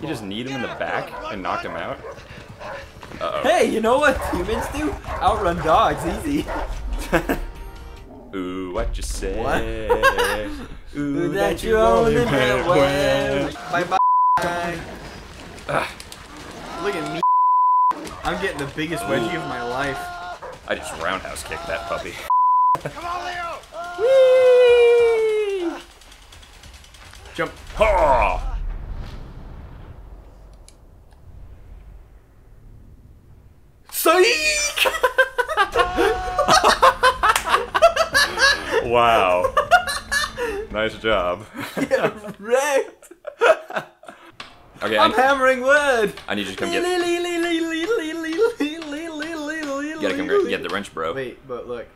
You just need him in the back and knock him out? Uh-oh. Hey, you know what humans do? Outrun dogs, easy. Ooh, what you say? What? Ooh, that you only meant well. Bye-bye. Look at me. I'm getting the biggest wedgie of my life. I just roundhouse kicked that puppy. Come on, Leo! Whee! Jump. Oh! Wow. Nice job. Get wrecked. Okay, I'm hammering wood. I need you to come get it. You gotta come get the wrench, bro. Wait, but look.